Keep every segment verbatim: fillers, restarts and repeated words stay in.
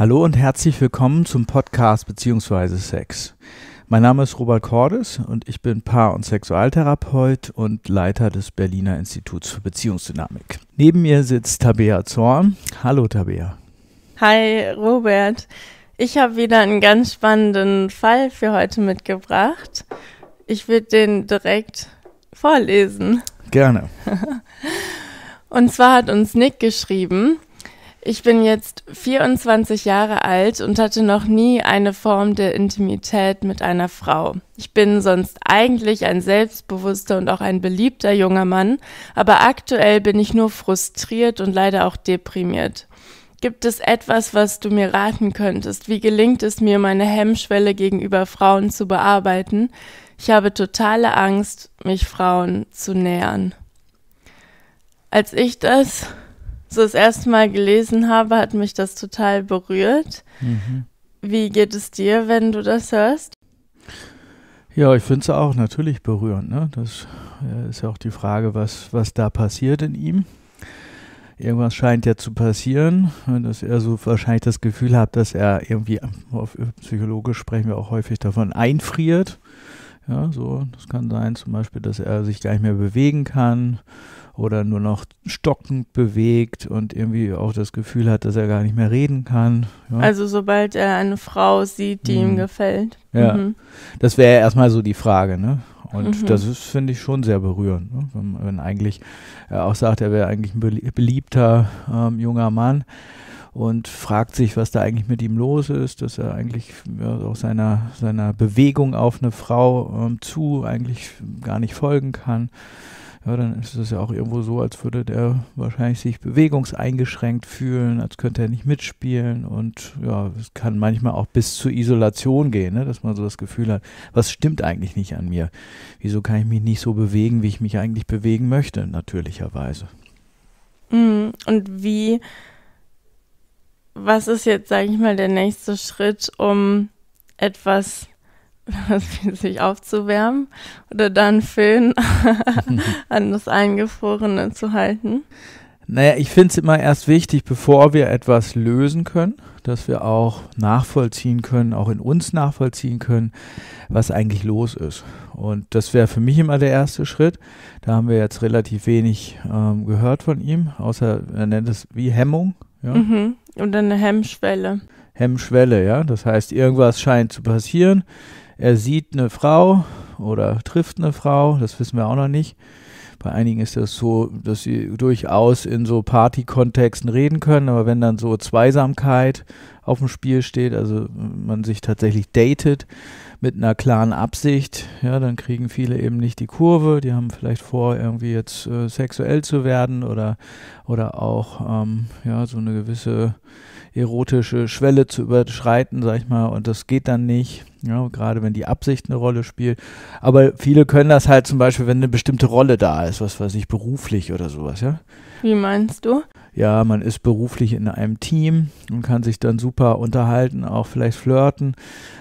Hallo und herzlich willkommen zum Podcast Beziehungsweise Sex. Mein Name ist Robert Cordes und ich bin Paar- und Sexualtherapeut und Leiter des Berliner Instituts für Beziehungsdynamik. Neben mir sitzt Tabea Zorn. Hallo Tabea. Hi Robert. Ich habe wieder einen ganz spannenden Fall für heute mitgebracht. Ich würde den direkt vorlesen. Gerne. Und zwar hat uns Nick geschrieben: Ich bin jetzt vierundzwanzig Jahre alt und hatte noch nie eine Form der Intimität mit einer Frau. Ich bin sonst eigentlich ein selbstbewusster und auch ein beliebter junger Mann, aber aktuell bin ich nur frustriert und leider auch deprimiert. Gibt es etwas, was du mir raten könntest? Wie gelingt es mir, meine Hemmschwelle gegenüber Frauen zu bearbeiten? Ich habe totale Angst, mich Frauen zu nähern. Als ich das so das erste Mal gelesen habe, hat mich das total berührt. Mhm. Wie geht es dir, wenn du das hörst? Ja, ich finde es auch natürlich berührend, ne? Das ist ja auch die Frage, was, was da passiert in ihm. Irgendwas scheint ja zu passieren, dass er so wahrscheinlich das Gefühl hat, dass er irgendwie, auf psychologisch sprechen wir auch häufig davon, einfriert. Ja, so, das kann sein, zum Beispiel, dass er sich gar nicht mehr bewegen kann oder nur noch stockend bewegt und irgendwie auch das Gefühl hat, dass er gar nicht mehr reden kann. Ja. Also sobald er eine Frau sieht, die mhm. ihm gefällt. Ja, mhm. das wäre ja erstmal so die Frage, ne? Und mhm. das ist, finde ich, schon sehr berührend, ne? Wenn, wenn eigentlich er auch sagt, er wäre eigentlich ein beliebter ähm, junger Mann und fragt sich, was da eigentlich mit ihm los ist, dass er eigentlich ja, auch seiner, seiner Bewegung auf eine Frau ähm, zu eigentlich gar nicht folgen kann. Ja, dann ist es ja auch irgendwo so, als würde der wahrscheinlich sich bewegungseingeschränkt fühlen, als könnte er nicht mitspielen und ja, es kann manchmal auch bis zur Isolation gehen, ne? Dass man so das Gefühl hat, was stimmt eigentlich nicht an mir? Wieso kann ich mich nicht so bewegen, wie ich mich eigentlich bewegen möchte, natürlicherweise? Und wie, was ist jetzt, sage ich mal, der nächste Schritt, um etwas sich aufzuwärmen oder dann Föhn an das Eingefrorene zu halten? Naja, ich finde es immer erst wichtig, bevor wir etwas lösen können, dass wir auch nachvollziehen können, auch in uns nachvollziehen können, was eigentlich los ist. Und das wäre für mich immer der erste Schritt. Da haben wir jetzt relativ wenig ähm, gehört von ihm, außer er nennt es wie Hemmung. Ja? Mhm. Und dann eine Hemmschwelle. Hemmschwelle, ja. Das heißt, irgendwas scheint zu passieren. Er sieht eine Frau oder trifft eine Frau, das wissen wir auch noch nicht. Bei einigen ist das so, dass sie durchaus in so Party-Kontexten reden können, aber wenn dann so Zweisamkeit auf dem Spiel steht, also man sich tatsächlich datet mit einer klaren Absicht, ja, dann kriegen viele eben nicht die Kurve, die haben vielleicht vor, irgendwie jetzt äh, sexuell zu werden oder, oder auch ähm, ja, so eine gewisse erotische Schwelle zu überschreiten, sag ich mal, und das geht dann nicht, ja, gerade wenn die Absicht eine Rolle spielt. Aber viele können das halt zum Beispiel, wenn eine bestimmte Rolle da ist, was weiß ich, beruflich oder sowas, ja. Wie meinst du? Ja, man ist beruflich in einem Team und kann sich dann super unterhalten, auch vielleicht flirten,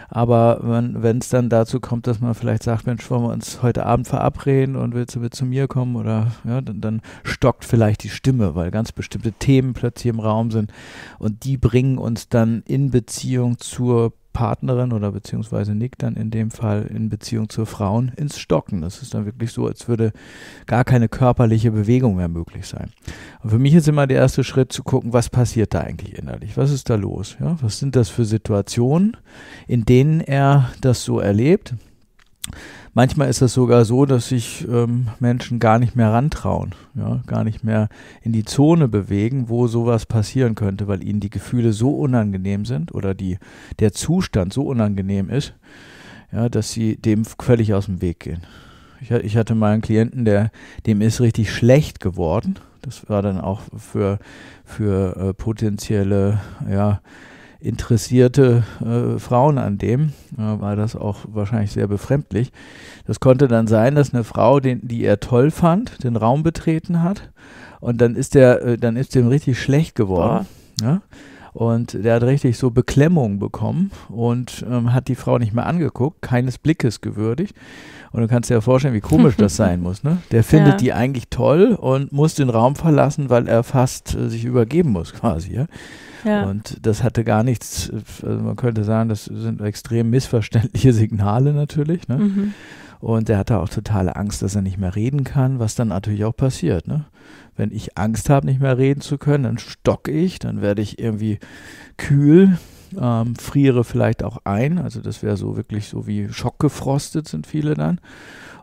aber wenn es dann dazu kommt, dass man vielleicht sagt, Mensch, wollen wir uns heute Abend verabreden und willst du mit zu mir kommen oder ja, dann, dann stockt vielleicht die Stimme, weil ganz bestimmte Themen plötzlich im Raum sind und die bringen uns dann in Beziehung zur Partnerin oder beziehungsweise Nick dann in dem Fall in Beziehung zur Frauen ins Stocken. Das ist dann wirklich so, als würde gar keine körperliche Bewegung mehr möglich sein. Und für mich ist immer der erste Schritt zu gucken, was passiert da eigentlich innerlich? Was ist da los? Ja, was sind das für Situationen, in denen er das so erlebt? Manchmal ist das sogar so, dass sich ähm, Menschen gar nicht mehr rantrauen, ja, gar nicht mehr in die Zone bewegen, wo sowas passieren könnte, weil ihnen die Gefühle so unangenehm sind oder die, der Zustand so unangenehm ist, ja, dass sie dem völlig aus dem Weg gehen. Ich, ich hatte mal einen Klienten, der, dem ist richtig schlecht geworden. Das war dann auch für, für äh, potenzielle, ja, interessierte äh, Frauen an dem, äh, war das auch wahrscheinlich sehr befremdlich. Das konnte dann sein, dass eine Frau, den, die er toll fand, den Raum betreten hat und dann ist der, äh, dann ist dem richtig schlecht geworden. Ja? Und der hat richtig so Beklemmung bekommen und ähm, hat die Frau nicht mehr angeguckt, keines Blickes gewürdigt. Und du kannst dir ja vorstellen, wie komisch das sein muss, ne? Der findet ja die eigentlich toll und muss den Raum verlassen, weil er fast äh, sich übergeben muss quasi, ja? Ja. Und das hatte gar nichts, also man könnte sagen, das sind extrem missverständliche Signale natürlich, ne? Mhm. Und er hatte auch totale Angst, dass er nicht mehr reden kann, was dann natürlich auch passiert, ne? Wenn ich Angst habe, nicht mehr reden zu können, dann stocke ich, dann werde ich irgendwie kühl, ähm, friere vielleicht auch ein, also das wäre so wirklich so wie schockgefrostet sind viele dann.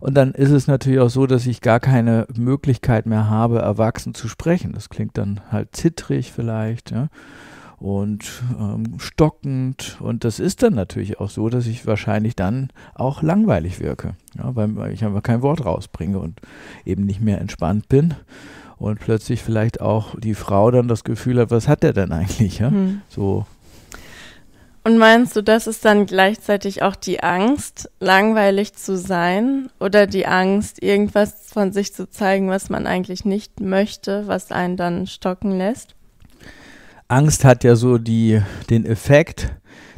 Und dann ist es natürlich auch so, dass ich gar keine Möglichkeit mehr habe, erwachsen zu sprechen. Das klingt dann halt zittrig vielleicht, ja? Und ähm, stockend. Und das ist dann natürlich auch so, dass ich wahrscheinlich dann auch langweilig wirke, ja? weil, weil ich einfach kein Wort rausbringe und eben nicht mehr entspannt bin. Und plötzlich vielleicht auch die Frau dann das Gefühl hat, was hat der denn eigentlich? Ja? Hm. So. Und meinst du, das ist dann gleichzeitig auch die Angst, langweilig zu sein, oder die Angst, irgendwas von sich zu zeigen, was man eigentlich nicht möchte, was einen dann stocken lässt? Angst hat ja so die, den Effekt,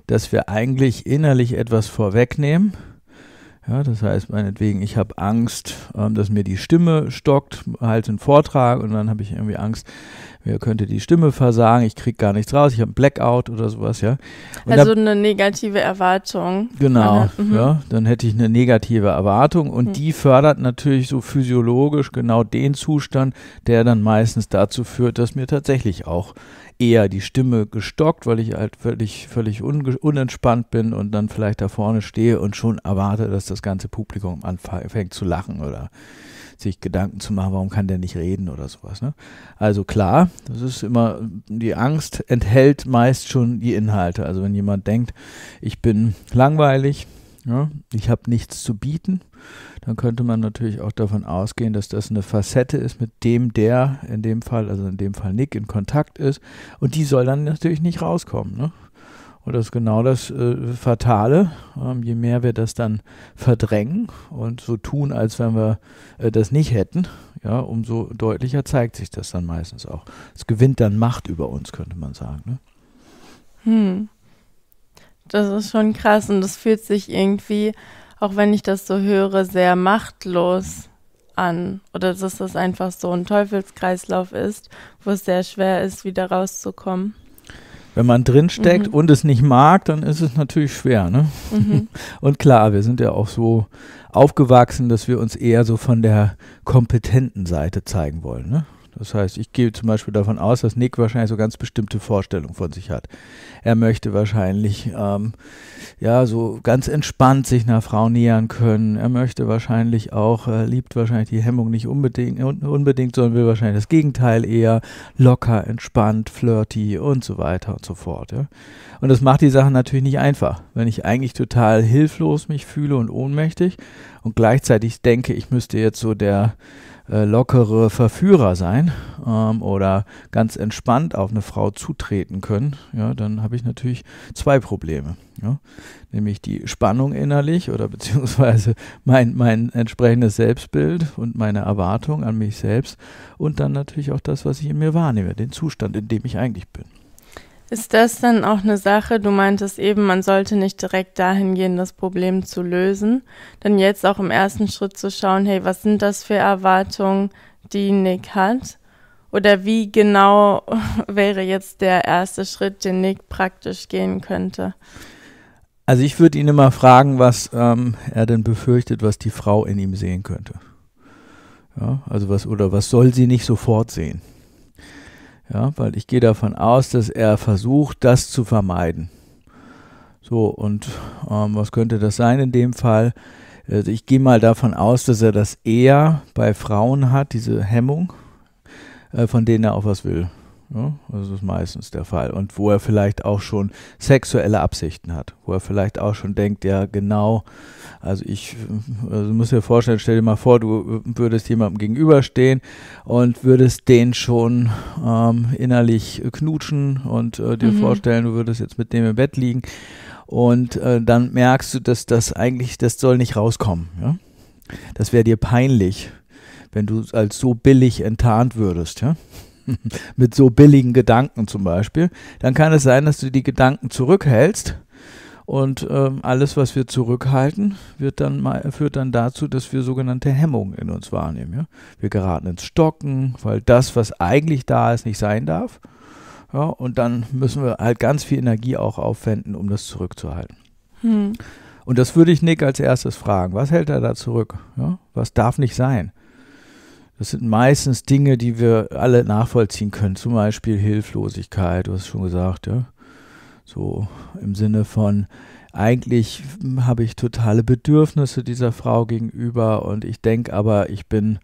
dass wir eigentlich innerlich etwas vorwegnehmen. Ja, das heißt meinetwegen, ich habe Angst, ähm, dass mir die Stimme stockt, halte einen Vortrag und dann habe ich irgendwie Angst, mir könnte die Stimme versagen, ich kriege gar nichts raus, ich habe einen Blackout oder sowas, ja. Und also da, eine negative Erwartung. Genau, mhm. ja, dann hätte ich eine negative Erwartung und mhm. die fördert natürlich so physiologisch genau den Zustand, der dann meistens dazu führt, dass mir tatsächlich auch eher die Stimme gestockt, weil ich halt völlig, völlig unentspannt bin und dann vielleicht da vorne stehe und schon erwarte, dass das ganze Publikum anfängt zu lachen oder sich Gedanken zu machen, warum kann der nicht reden oder sowas, ne? Also klar, das ist immer, die Angst enthält meist schon die Inhalte. Also wenn jemand denkt, ich bin langweilig, ja, ich habe nichts zu bieten, dann könnte man natürlich auch davon ausgehen, dass das eine Facette ist, mit dem der in dem Fall, also in dem Fall Nick, in Kontakt ist. Und die soll dann natürlich nicht rauskommen, ne? Und das ist genau das äh, Fatale. Ähm, je mehr wir das dann verdrängen und so tun, als wenn wir äh, das nicht hätten, ja, umso deutlicher zeigt sich das dann meistens auch. Es gewinnt dann Macht über uns, könnte man sagen, ne? Hm. Das ist schon krass und das fühlt sich irgendwie, auch wenn ich das so höre, sehr machtlos an. Oder dass das einfach so ein Teufelskreislauf ist, wo es sehr schwer ist, wieder rauszukommen. Wenn man drinsteckt mhm. und es nicht mag, dann ist es natürlich schwer, ne? Mhm. Und klar, wir sind ja auch so aufgewachsen, dass wir uns eher so von der kompetenten Seite zeigen wollen, ne? Das heißt, ich gehe zum Beispiel davon aus, dass Nick wahrscheinlich so ganz bestimmte Vorstellungen von sich hat. Er möchte wahrscheinlich ähm, ja so ganz entspannt sich einer Frau nähern können. Er möchte wahrscheinlich auch, äh, liebt wahrscheinlich die Hemmung nicht unbedingt, un unbedingt, sondern will wahrscheinlich das Gegenteil eher locker, entspannt, flirty und so weiter und so fort. Ja? Und das macht die Sache natürlich nicht einfach, wenn ich eigentlich total hilflos mich fühle und ohnmächtig und gleichzeitig denke, ich müsste jetzt so der lockere Verführer sein ähm, oder ganz entspannt auf eine Frau zutreten können, ja, dann habe ich natürlich zwei Probleme. Ja? Nämlich die Spannung innerlich oder beziehungsweise mein, mein entsprechendes Selbstbild und meine Erwartung an mich selbst und dann natürlich auch das, was ich in mir wahrnehme, den Zustand, in dem ich eigentlich bin. Ist das dann auch eine Sache, du meintest eben, man sollte nicht direkt dahin gehen, das Problem zu lösen, dann jetzt auch im ersten Schritt zu schauen, hey, was sind das für Erwartungen, die Nick hat? Oder wie genau wäre jetzt der erste Schritt, den Nick praktisch gehen könnte? Also ich würde ihn immer fragen, was ähm, er denn befürchtet, was die Frau in ihm sehen könnte. Ja, also was, oder was soll sie nicht sofort sehen? Ja, weil ich gehe davon aus, dass er versucht, das zu vermeiden. So, und ähm, was könnte das sein in dem Fall? Also ich gehe mal davon aus, dass er das eher bei Frauen hat, diese Hemmung, äh, von denen er auch was will. Ja, also das ist meistens der Fall. Und wo er vielleicht auch schon sexuelle Absichten hat, wo er vielleicht auch schon denkt, ja genau, also ich also muss dir vorstellen, stell dir mal vor, du würdest jemandem gegenüberstehen und würdest den schon ähm, innerlich knutschen und äh, dir mhm. vorstellen, du würdest jetzt mit dem im Bett liegen und äh, dann merkst du, dass das eigentlich, das soll nicht rauskommen. Ja? Das wäre dir peinlich, wenn du als so billig enttarnt würdest, ja? Mit so billigen Gedanken zum Beispiel, dann kann es sein, dass du die Gedanken zurückhältst und ähm, alles, was wir zurückhalten, wird dann mal, führt dann dazu, dass wir sogenannte Hemmungen in uns wahrnehmen. Ja? Wir geraten ins Stocken, weil das, was eigentlich da ist, nicht sein darf. Ja, und dann müssen wir halt ganz viel Energie auch aufwenden, um das zurückzuhalten. Hm. Und das würde ich Nick als erstes fragen. Was hält er da zurück? Ja, was darf nicht sein? Das sind meistens Dinge, die wir alle nachvollziehen können. Zum Beispiel Hilflosigkeit, du hast schon gesagt, ja. So im Sinne von, eigentlich habe ich totale Bedürfnisse dieser Frau gegenüber und ich denke aber, ich bin,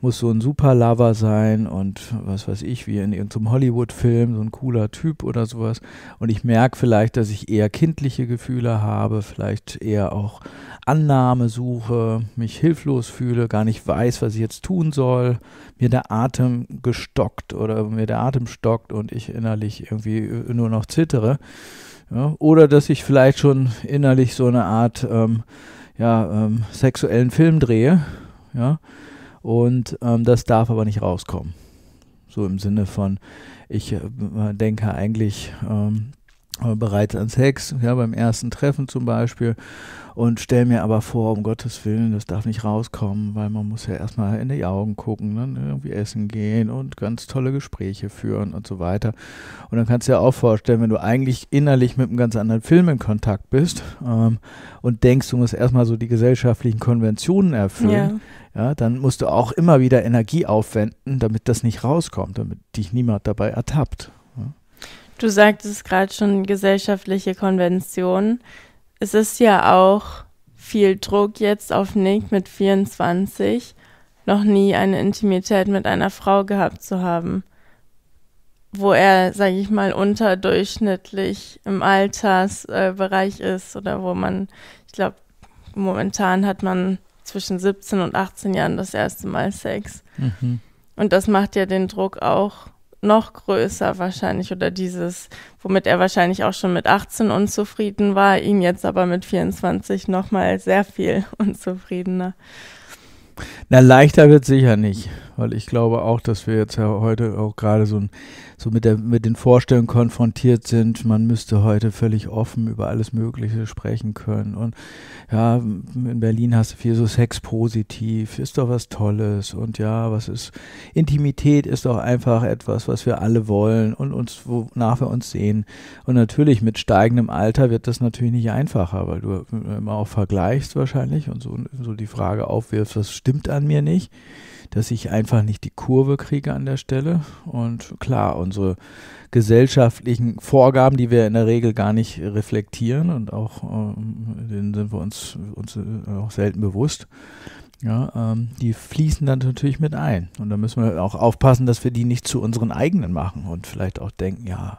muss so ein Superlover sein und was weiß ich, wie in irgendeinem Hollywood-Film, so ein cooler Typ oder sowas. Und ich merke vielleicht, dass ich eher kindliche Gefühle habe, vielleicht eher auch Annahme suche, mich hilflos fühle, gar nicht weiß, was ich jetzt tun soll, mir der Atem gestockt oder mir der Atem stockt und ich innerlich irgendwie nur noch zittere. Ja, oder dass ich vielleicht schon innerlich so eine Art ähm, ja, ähm, sexuellen Film drehe, ja, und ähm, das darf aber nicht rauskommen. So im Sinne von, ich äh, denke eigentlich ähm, bereits an Sex, ja, beim ersten Treffen zum Beispiel, und stelle mir aber vor, um Gottes Willen, das darf nicht rauskommen, weil man muss ja erstmal in die Augen gucken, dann irgendwie essen gehen und ganz tolle Gespräche führen und so weiter. Und dann kannst du dir auch vorstellen, wenn du eigentlich innerlich mit einem ganz anderen Film in Kontakt bist ähm, und denkst, du musst erstmal so die gesellschaftlichen Konventionen erfüllen, ja. Ja, dann musst du auch immer wieder Energie aufwenden, damit das nicht rauskommt, damit dich niemand dabei ertappt. Ja. Du sagtest gerade schon gesellschaftliche Konventionen. Es ist ja auch viel Druck jetzt auf Nick mit vierundzwanzig, noch nie eine Intimität mit einer Frau gehabt zu haben, wo er, sage ich mal, unterdurchschnittlich im Altersbereich äh, ist oder wo man, ich glaube, momentan hat man zwischen siebzehn und achtzehn Jahren das erste Mal Sex. Mhm. Und das macht ja den Druck auch noch größer wahrscheinlich, oder dieses, womit er wahrscheinlich auch schon mit achtzehn unzufrieden war, ihn jetzt aber mit vierundzwanzig nochmal sehr viel unzufriedener. Na, leichter wird sicher nicht, weil ich glaube auch, dass wir jetzt ja heute auch gerade so, so mit, der, mit den Vorstellungen konfrontiert sind, man müsste heute völlig offen über alles Mögliche sprechen können und ja, in Berlin hast du viel so Sex positiv, ist doch was Tolles und ja, was ist, Intimität ist doch einfach etwas, was wir alle wollen und uns, wonach wir uns sehen, und natürlich mit steigendem Alter wird das natürlich nicht einfacher, weil du immer auch vergleichst wahrscheinlich und so, so die Frage aufwirfst, was stimmt an mir nicht, dass ich einfach nicht die Kurve kriege an der Stelle. Und klar, unsere gesellschaftlichen Vorgaben, die wir in der Regel gar nicht reflektieren und auch ähm, denen sind wir uns, uns auch selten bewusst, ja, ähm, die fließen dann natürlich mit ein. Und da müssen wir auch aufpassen, dass wir die nicht zu unseren eigenen machen und vielleicht auch denken, ja,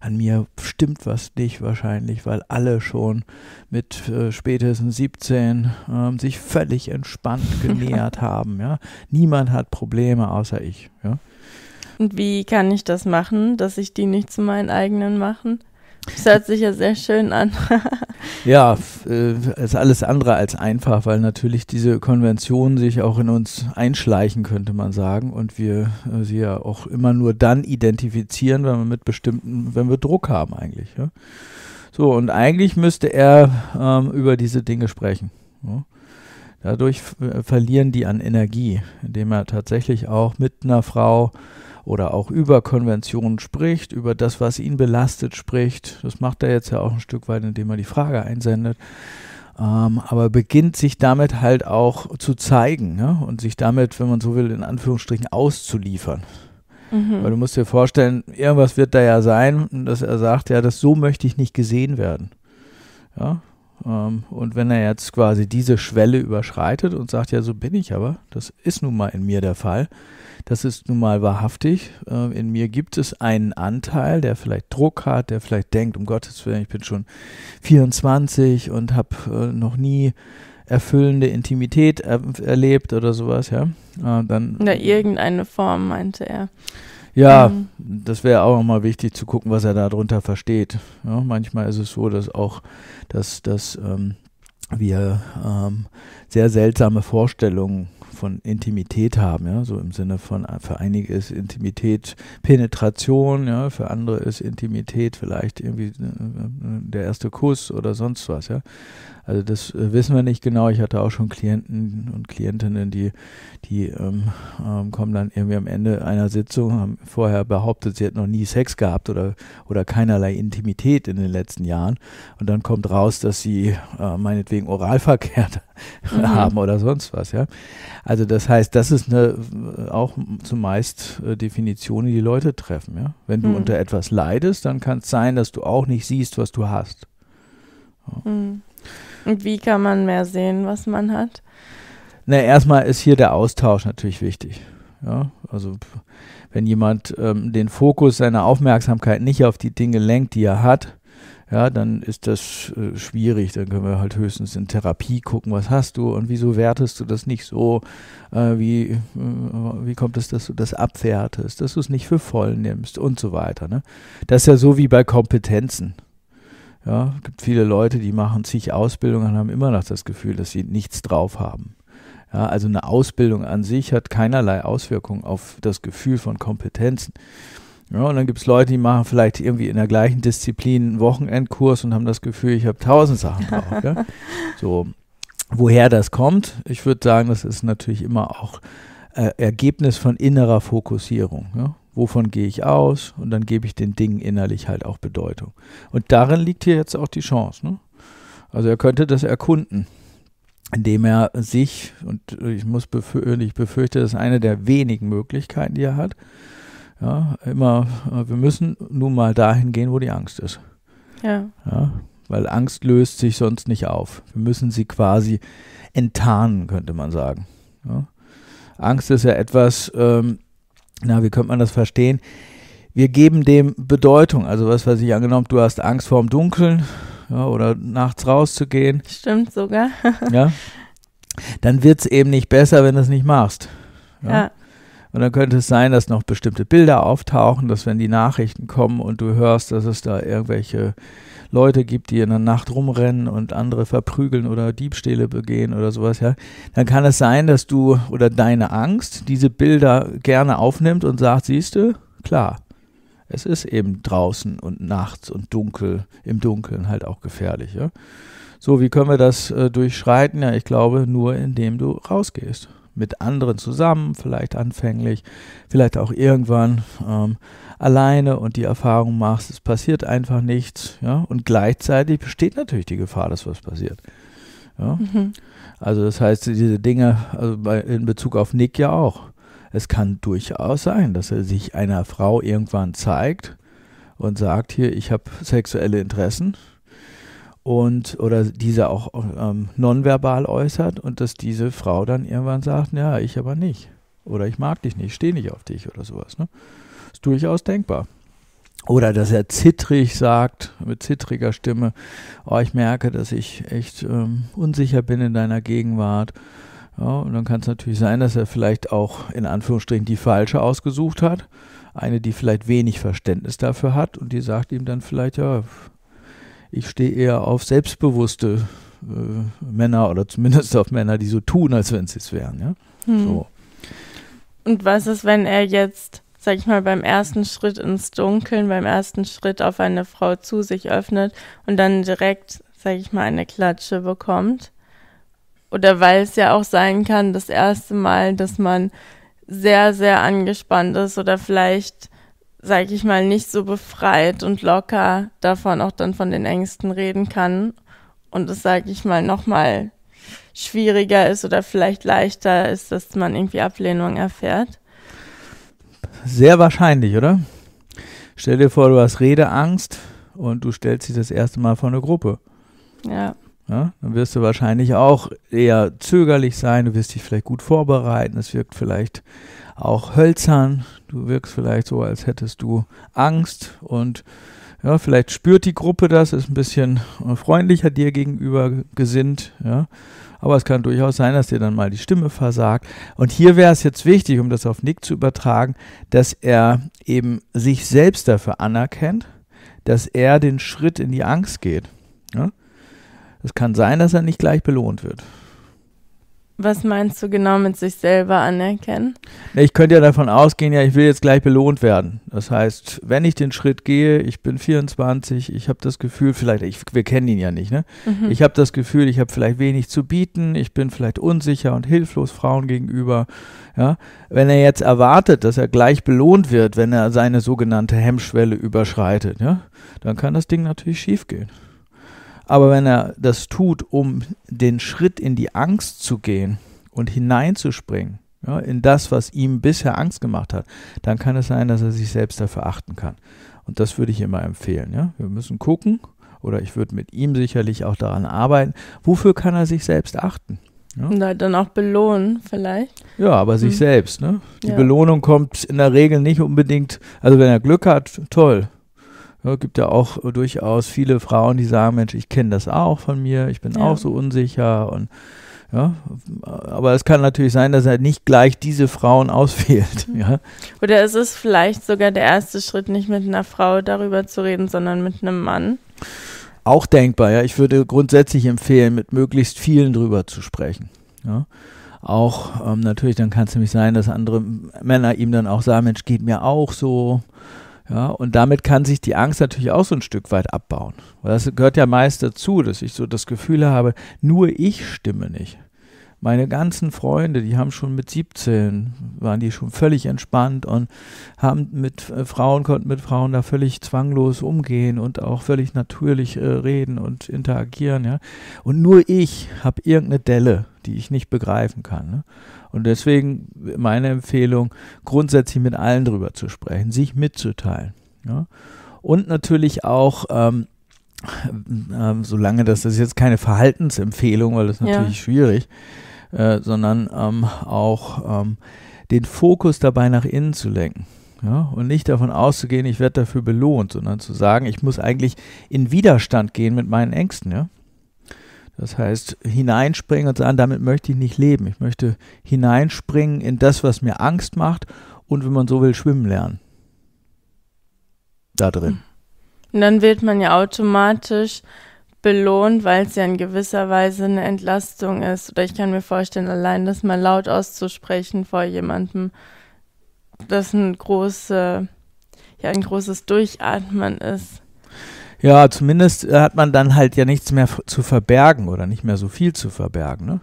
an mir stimmt was nicht wahrscheinlich, weil alle schon mit äh, spätestens siebzehn ähm, sich völlig entspannt genähert haben. Ja? Niemand hat Probleme außer ich. Ja? Und wie kann ich das machen, dass ich die nicht zu meinen eigenen machen? Das hört sich ja sehr schön an. Ja, äh, ist alles andere als einfach, weil natürlich diese Konventionen sich auch in uns einschleichen, könnte man sagen, und wir äh, sie ja auch immer nur dann identifizieren, wenn wir mit bestimmten, wenn wir Druck haben eigentlich. Ja? So, und eigentlich müsste er ähm, über diese Dinge sprechen. Ja? Dadurch äh, verlieren die an Energie, indem er tatsächlich auch mit einer Frau oder auch über Konventionen spricht, über das, was ihn belastet, spricht. Das macht er jetzt ja auch ein Stück weit, indem er die Frage einsendet. Ähm, aber beginnt sich damit halt auch zu zeigen, ja? Und sich damit, wenn man so will, in Anführungsstrichen auszuliefern. Mhm. Weil du musst dir vorstellen, irgendwas wird da ja sein, dass er sagt, ja, das so möchte ich nicht gesehen werden. Ja? Ähm, und wenn er jetzt quasi diese Schwelle überschreitet und sagt, ja, so bin ich aber, das ist nun mal in mir der Fall, das ist nun mal wahrhaftig. In mir gibt es einen Anteil, der vielleicht Druck hat, der vielleicht denkt, um Gottes Willen, ich bin schon vierundzwanzig und habe noch nie erfüllende Intimität er erlebt oder sowas, ja. Dann, Na, irgendeine Form, meinte er. Ja, ähm. das wäre auch mal wichtig zu gucken, was er darunter versteht. Ja, manchmal ist es so, dass auch, dass, dass ähm, wir ähm, sehr seltsame Vorstellungen von Intimität haben, ja, so im Sinne von, für einige ist Intimität Penetration, ja, für andere ist Intimität vielleicht irgendwie äh, der erste Kuss oder sonst was, ja. Also das wissen wir nicht genau. Ich hatte auch schon Klienten und Klientinnen, die, die ähm, ähm, kommen dann irgendwie am Ende einer Sitzung, haben vorher behauptet, sie hätten noch nie Sex gehabt oder, oder keinerlei Intimität in den letzten Jahren. Und dann kommt raus, dass sie äh, meinetwegen Oralverkehr mhm. haben oder sonst was. Ja? Also das heißt, das ist eine, auch zumeist äh, Definition, die die Leute treffen. Ja? Wenn du mhm. unter etwas leidest, dann kann es sein, dass du auch nicht siehst, was du hast. Ja. Mhm. Und wie kann man mehr sehen, was man hat? Na, erstmal ist hier der Austausch natürlich wichtig. Ja? Also wenn jemand ähm, den Fokus seiner Aufmerksamkeit nicht auf die Dinge lenkt, die er hat, ja, dann ist das äh, schwierig. Dann können wir halt höchstens in Therapie gucken, was hast du und wieso wertest du das nicht so, äh, wie, äh, wie kommt es, dass du das abwertest, dass du es nicht für voll nimmst und so weiter. Ne? Das ist ja so wie bei Kompetenzen. Ja, es gibt viele Leute, die machen zig Ausbildungen und haben immer noch das Gefühl, dass sie nichts drauf haben. Ja, also eine Ausbildung an sich hat keinerlei Auswirkung auf das Gefühl von Kompetenzen. Ja, und dann gibt es Leute, die machen vielleicht irgendwie in der gleichen Disziplin einen Wochenendkurs und haben das Gefühl, ich habe tausend Sachen drauf. Ja? So, woher das kommt, ich würde sagen, das ist natürlich immer auch äh, Ergebnis von innerer Fokussierung. Ja? Wovon gehe ich aus? Und dann gebe ich den Dingen innerlich halt auch Bedeutung. Und darin liegt hier jetzt auch die Chance. Ne? Also er könnte das erkunden, indem er sich, und ich muss befür- ich befürchte, das ist eine der wenigen Möglichkeiten, die er hat. Ja, immer, wir müssen nun mal dahin gehen, wo die Angst ist. Ja. Ja, weil Angst löst sich sonst nicht auf. Wir müssen sie quasi enttarnen, könnte man sagen. Ja. Angst ist ja etwas, ähm, na, wie könnte man das verstehen? Wir geben dem Bedeutung. Also was weiß ich, angenommen, du hast Angst vorm Dunkeln, ja, oder nachts rauszugehen. Stimmt sogar. Ja. Dann wird es eben nicht besser, wenn du es nicht machst. Ja. Ja. Und dann könnte es sein, dass noch bestimmte Bilder auftauchen, dass wenn die Nachrichten kommen und du hörst, dass es da irgendwelche Leute gibt, die in der Nacht rumrennen und andere verprügeln oder Diebstähle begehen oder sowas, ja, dann kann es sein, dass du oder deine Angst diese Bilder gerne aufnimmt und sagt, siehst du, klar, es ist eben draußen und nachts und dunkel, im Dunkeln halt auch gefährlich. Ja. So, wie können wir das äh, durchschreiten? Ja, ich glaube, nur indem du rausgehst. Mit anderen zusammen, vielleicht anfänglich, vielleicht auch irgendwann ähm, alleine und die Erfahrung machst, es passiert einfach nichts. Ja? Und gleichzeitig besteht natürlich die Gefahr, dass was passiert. Ja? Mhm. Also das heißt, diese Dinge, also bei, in Bezug auf Nick ja auch, es kann durchaus sein, dass er sich einer Frau irgendwann zeigt und sagt, hier, ich habe sexuelle Interessen. Und, oder diese auch ähm, nonverbal äußert und dass diese Frau dann irgendwann sagt, ja, ich aber nicht. Oder ich mag dich nicht, stehe nicht auf dich oder sowas. Ne? Ist durchaus denkbar. Oder dass er zittrig sagt, mit zittriger Stimme, oh, ich merke, dass ich echt ähm, unsicher bin in deiner Gegenwart. Ja, und dann kann es natürlich sein, dass er vielleicht auch in Anführungsstrichen die falsche ausgesucht hat. Eine, die vielleicht wenig Verständnis dafür hat und die sagt ihm dann vielleicht, ja, ich stehe eher auf selbstbewusste äh, Männer oder zumindest auf Männer, die so tun, als wenn sie es wären. Ja? Hm. So. Und was ist, wenn er jetzt, sag ich mal, beim ersten Schritt ins Dunkeln, beim ersten Schritt auf eine Frau zu sich öffnet und dann direkt, sag ich mal, eine Klatsche bekommt? Oder weil es ja auch sein kann, das erste Mal, dass man sehr, sehr angespannt ist oder vielleicht, sag ich mal, nicht so befreit und locker davon auch dann von den Ängsten reden kann und es, sag ich mal, nochmal schwieriger ist oder vielleicht leichter ist, dass man irgendwie Ablehnung erfährt. Sehr wahrscheinlich, oder? Stell dir vor, du hast Redeangst und du stellst dich das erste Mal vor eine Gruppe. Ja. Ja, dann wirst du wahrscheinlich auch eher zögerlich sein, du wirst dich vielleicht gut vorbereiten, es wirkt vielleicht auch hölzern, du wirkst vielleicht so, als hättest du Angst und ja, vielleicht spürt die Gruppe das, ist ein bisschen freundlicher dir gegenüber gesinnt, ja. Aber es kann durchaus sein, dass dir dann mal die Stimme versagt. Und hier wäre es jetzt wichtig, um das auf Nick zu übertragen, dass er eben sich selbst dafür anerkennt, dass er den Schritt in die Angst geht, ja. Es kann sein, dass er nicht gleich belohnt wird. Was meinst du genau mit sich selber anerkennen? Ich könnte ja davon ausgehen, ja, ich will jetzt gleich belohnt werden. Das heißt, wenn ich den Schritt gehe, ich bin vierundzwanzig, ich habe das Gefühl, vielleicht, ich, wir kennen ihn ja nicht, ne? Mhm. Ich habe das Gefühl, ich habe vielleicht wenig zu bieten, ich bin vielleicht unsicher und hilflos Frauen gegenüber. Ja? Wenn er jetzt erwartet, dass er gleich belohnt wird, wenn er seine sogenannte Hemmschwelle überschreitet, ja, dann kann das Ding natürlich schief gehen. Aber wenn er das tut, um den Schritt in die Angst zu gehen und hineinzuspringen, ja, in das, was ihm bisher Angst gemacht hat, dann kann es sein, dass er sich selbst dafür achten kann. Und das würde ich immer empfehlen. Ja? Wir müssen gucken, oder ich würde mit ihm sicherlich auch daran arbeiten, wofür kann er sich selbst achten? Ja? Und halt dann auch belohnen vielleicht. Ja, aber hm. sich selbst. Ne? Die ja. Belohnung kommt in der Regel nicht unbedingt, also wenn er Glück hat, toll. Ja, gibt ja auch durchaus viele Frauen, die sagen, Mensch, ich kenne das auch von mir, ich bin ja. auch so unsicher. Und ja, aber es kann natürlich sein, dass er nicht gleich diese Frauen auswählt. Mhm. Ja. Oder ist es vielleicht sogar der erste Schritt, nicht mit einer Frau darüber zu reden, sondern mit einem Mann? Auch denkbar, ja. Ich würde grundsätzlich empfehlen, mit möglichst vielen drüber zu sprechen. Ja. Auch ähm, natürlich, dann kann es nämlich sein, dass andere Männer ihm dann auch sagen, Mensch, geht mir auch so. Ja, und damit kann sich die Angst natürlich auch so ein Stück weit abbauen. Weil das gehört ja meist dazu, dass ich so das Gefühl habe, nur ich stimme nicht. Meine ganzen Freunde, die haben schon mit siebzehn, waren die schon völlig entspannt und haben mit äh, Frauen, konnten mit Frauen da völlig zwanglos umgehen und auch völlig natürlich äh, reden und interagieren. Ja? Und nur ich habe irgendeine Delle, die ich nicht begreifen kann. Ne? Und deswegen meine Empfehlung, grundsätzlich mit allen drüber zu sprechen, sich mitzuteilen. Ja? Und natürlich auch, ähm, ähm, solange das, das ist jetzt keine Verhaltensempfehlung, weil das ist natürlich ja. schwierig, äh, sondern ähm, auch ähm, den Fokus dabei nach innen zu lenken. Ja? Und nicht davon auszugehen, ich werde dafür belohnt, sondern zu sagen, ich muss eigentlich in Widerstand gehen mit meinen Ängsten, ja. Das heißt, hineinspringen und sagen, damit möchte ich nicht leben. Ich möchte hineinspringen in das, was mir Angst macht und, wenn man so will, schwimmen lernen. Da drin. Und dann wird man ja automatisch belohnt, weil es ja in gewisser Weise eine Entlastung ist. Oder ich kann mir vorstellen, allein das mal laut auszusprechen vor jemandem, das ein, große, ja, ein großes Durchatmen ist. Ja, zumindest hat man dann halt ja nichts mehr zu verbergen oder nicht mehr so viel zu verbergen. Ne?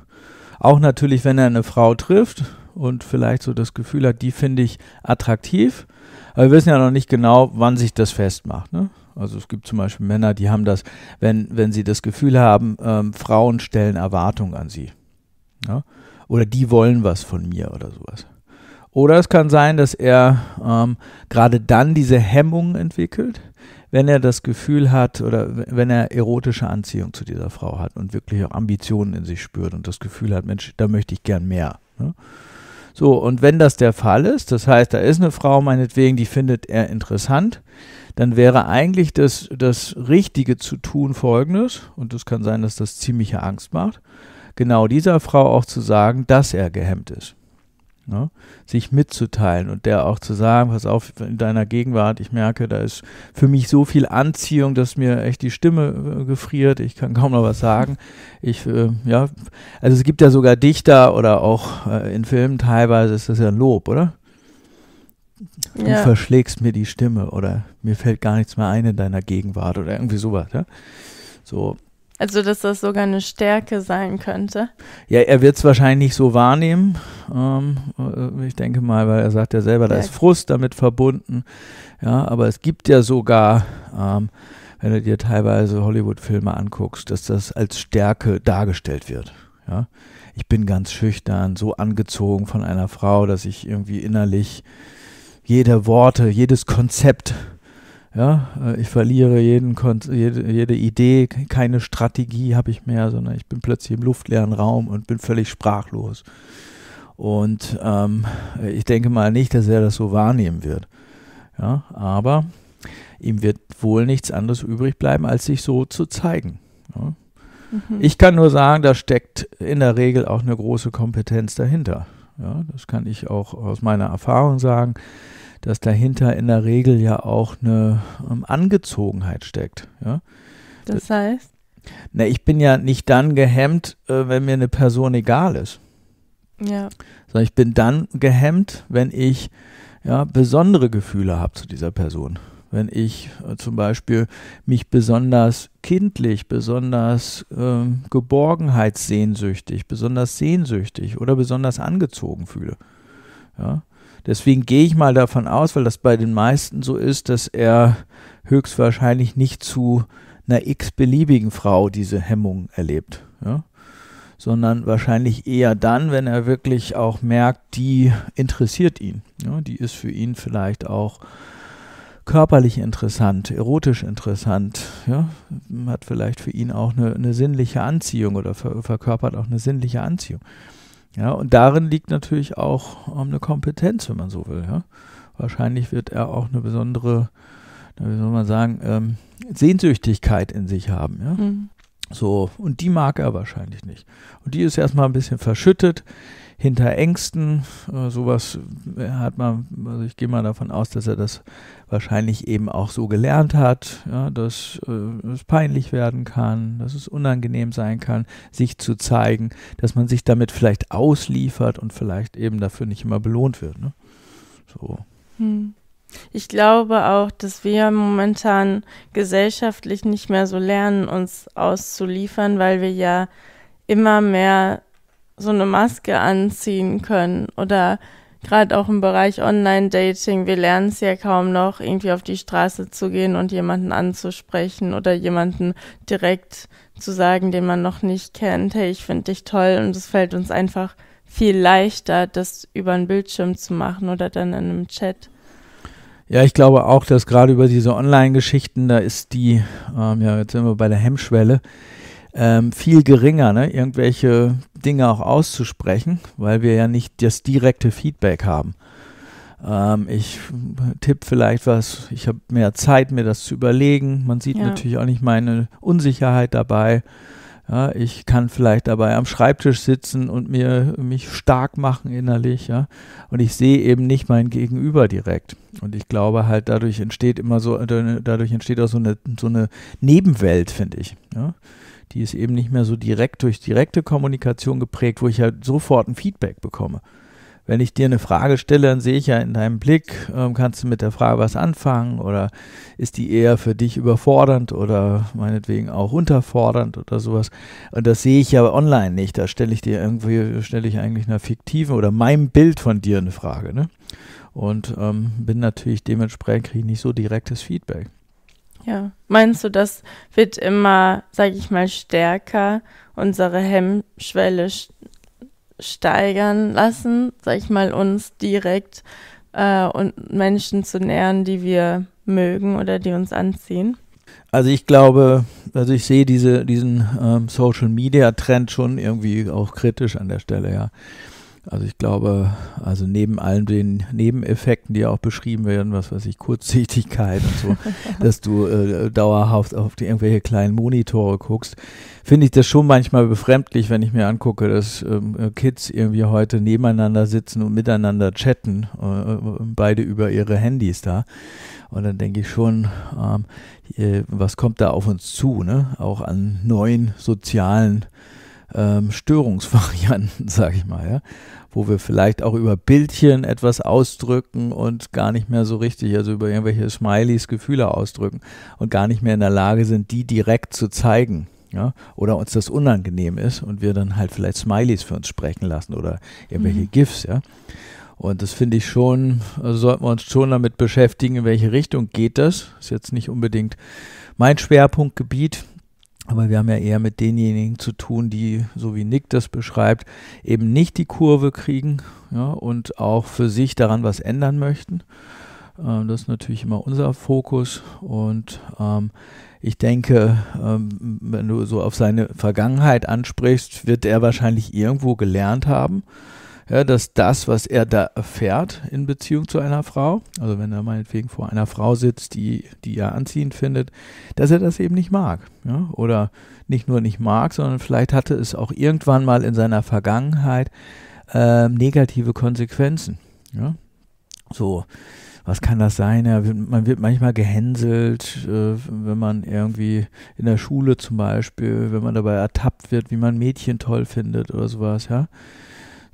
Auch natürlich, wenn er eine Frau trifft und vielleicht so das Gefühl hat, die finde ich attraktiv. Aber wir wissen ja noch nicht genau, wann sich das festmacht. Ne? Also es gibt zum Beispiel Männer, die haben das, wenn, wenn sie das Gefühl haben, ähm, Frauen stellen Erwartungen an sie. Ja? Oder die wollen was von mir oder sowas. Oder es kann sein, dass er ähm, gerade dann diese Hemmungen entwickelt, wenn er das Gefühl hat oder wenn er erotische Anziehung zu dieser Frau hat und wirklich auch Ambitionen in sich spürt und das Gefühl hat, Mensch, da möchte ich gern mehr. Ne? So, und wenn das der Fall ist, das heißt, da ist eine Frau meinetwegen, die findet er interessant, dann wäre eigentlich das, das Richtige zu tun Folgendes, und das kann sein, dass das ziemliche Angst macht, genau dieser Frau auch zu sagen, dass er gehemmt ist. Ne, sich mitzuteilen und der auch zu sagen, pass auf, in deiner Gegenwart, ich merke, da ist für mich so viel Anziehung, dass mir echt die Stimme äh, gefriert, ich kann kaum noch was sagen. Ich, äh, ja, also es gibt ja sogar Dichter oder auch äh, in Filmen teilweise ist das ja ein Lob, oder? Du ja. verschlägst mir die Stimme oder mir fällt gar nichts mehr ein in deiner Gegenwart oder irgendwie sowas, ja? So. Also, dass das sogar eine Stärke sein könnte? Ja, er wird es wahrscheinlich nicht so wahrnehmen. Ähm, ich denke mal, weil er sagt ja selber, da ist Frust damit verbunden. Ja, aber es gibt ja sogar, ähm, wenn du dir teilweise Hollywood-Filme anguckst, dass das als Stärke dargestellt wird. Ja? Ich bin ganz schüchtern, so angezogen von einer Frau, dass ich irgendwie innerlich jede Worte, jedes Konzept, ja, ich verliere jeden Kon jede, jede Idee, keine Strategie habe ich mehr, sondern ich bin plötzlich im luftleeren Raum und bin völlig sprachlos. Und ähm, ich denke mal nicht, dass er das so wahrnehmen wird. Ja, aber ihm wird wohl nichts anderes übrig bleiben, als sich so zu zeigen. Ja. Mhm. Ich kann nur sagen, da steckt in der Regel auch eine große Kompetenz dahinter. Ja, das kann ich auch aus meiner Erfahrung sagen, dass dahinter in der Regel ja auch eine ähm, Angezogenheit steckt. Ja? Das heißt? Na, ich bin ja nicht dann gehemmt, äh, wenn mir eine Person egal ist. Ja. Sondern ich bin dann gehemmt, wenn ich ja, besondere Gefühle habe zu dieser Person. Wenn ich äh, zum Beispiel mich besonders kindlich, besonders äh, geborgenheitssehnsüchtig, besonders sehnsüchtig oder besonders angezogen fühle. Ja? Deswegen gehe ich mal davon aus, weil das bei den meisten so ist, dass er höchstwahrscheinlich nicht zu einer x-beliebigen Frau diese Hemmung erlebt, ja? Sondern wahrscheinlich eher dann, wenn er wirklich auch merkt, die interessiert ihn. Ja? Die ist für ihn vielleicht auch körperlich interessant, erotisch interessant, ja? Hat vielleicht für ihn auch eine, eine sinnliche Anziehung oder ver- verkörpert auch eine sinnliche Anziehung. Ja, und darin liegt natürlich auch eine Kompetenz, wenn man so will. Ja? Wahrscheinlich wird er auch eine besondere, wie soll man sagen, ähm, Sehnsüchtigkeit in sich haben. Ja? Mhm. So, und die mag er wahrscheinlich nicht. Und die ist erstmal ein bisschen verschüttet, hinter Ängsten, äh, sowas hat man, also ich gehe mal davon aus, dass er das wahrscheinlich eben auch so gelernt hat, ja, dass äh, es peinlich werden kann, dass es unangenehm sein kann, sich zu zeigen, dass man sich damit vielleicht ausliefert und vielleicht eben dafür nicht immer belohnt wird. Ne? So. Hm. Ich glaube auch, dass wir momentan gesellschaftlich nicht mehr so lernen, uns auszuliefern, weil wir ja immer mehr so eine Maske anziehen können oder gerade auch im Bereich Online-Dating, wir lernen es ja kaum noch, irgendwie auf die Straße zu gehen und jemanden anzusprechen oder jemanden direkt zu sagen, den man noch nicht kennt, hey, ich finde dich toll, und es fällt uns einfach viel leichter, das über einen Bildschirm zu machen oder dann in einem Chat. Ja, ich glaube auch, dass gerade über diese Online-Geschichten, da ist die, ähm, ja, jetzt sind wir bei der Hemmschwelle, ähm, viel geringer, ne? Irgendwelche Dinge auch auszusprechen, weil wir ja nicht das direkte Feedback haben. Ähm, ich tippe vielleicht was, ich habe mehr Zeit, mir das zu überlegen. Man sieht ja natürlich auch nicht meine Unsicherheit dabei. Ja, ich kann vielleicht dabei am Schreibtisch sitzen und mir mich stark machen innerlich, ja. Und ich sehe eben nicht mein Gegenüber direkt. Und ich glaube halt, dadurch entsteht immer so, dadurch entsteht auch so eine, so eine Nebenwelt, finde ich. Ja? Die ist eben nicht mehr so direkt durch direkte Kommunikation geprägt, wo ich halt sofort ein Feedback bekomme. Wenn ich dir eine Frage stelle, dann sehe ich ja in deinem Blick, ähm, kannst du mit der Frage was anfangen oder ist die eher für dich überfordernd oder meinetwegen auch unterfordernd oder sowas. Und das sehe ich ja online nicht. Da stelle ich dir irgendwie, stelle ich eigentlich einer fiktiven oder meinem Bild von dir eine Frage, ne? Und ähm, bin natürlich dementsprechend, kriege ich nicht so direktes Feedback. Ja, meinst du, das wird immer, sage ich mal, stärker, unsere Hemmschwelle st- steigern lassen, sag ich mal, uns direkt äh, und Menschen zu nähern, die wir mögen oder die uns anziehen? Also ich glaube, also ich sehe diese, diesen ähm, Social-Media-Trend schon irgendwie auch kritisch an der Stelle, ja. Also ich glaube, also neben allen den Nebeneffekten, die auch beschrieben werden, was weiß ich, Kurzsichtigkeit und so, dass du äh, dauerhaft auf die irgendwelche kleinen Monitore guckst, finde ich das schon manchmal befremdlich, wenn ich mir angucke, dass ähm, Kids irgendwie heute nebeneinander sitzen und miteinander chatten, äh, beide über ihre Handys da. Und dann denke ich schon, ähm, äh, was kommt da auf uns zu, ne? Auch an neuen sozialen Ähm, Störungsvarianten, sage ich mal, ja? Wo wir vielleicht auch über Bildchen etwas ausdrücken und gar nicht mehr so richtig, also über irgendwelche Smileys Gefühle ausdrücken und gar nicht mehr in der Lage sind, die direkt zu zeigen, ja? Oder uns das unangenehm ist und wir dann halt vielleicht Smileys für uns sprechen lassen oder irgendwelche mhm. GIFs, ja. Und das finde ich schon, also sollten wir uns schon damit beschäftigen, in welche Richtung geht das. Ist jetzt nicht unbedingt mein Schwerpunktgebiet, aber wir haben ja eher mit denjenigen zu tun, die, so wie Nick das beschreibt, eben nicht die Kurve kriegen, ja, und auch für sich daran was ändern möchten. Ähm, das ist natürlich immer unser Fokus. Und ähm, ich denke, ähm, wenn du so auf seine Vergangenheit ansprichst, wird er wahrscheinlich irgendwo gelernt haben, ja, dass das, was er da erfährt in Beziehung zu einer Frau, also wenn er meinetwegen vor einer Frau sitzt, die, die er anziehend findet, dass er das eben nicht mag. Ja? Oder nicht nur nicht mag, sondern vielleicht hatte es auch irgendwann mal in seiner Vergangenheit äh, negative Konsequenzen. Ja? So, was kann das sein? Ja, man wird manchmal gehänselt, äh, wenn man irgendwie in der Schule zum Beispiel, wenn man dabei ertappt wird, wie man Mädchen toll findet oder sowas, ja.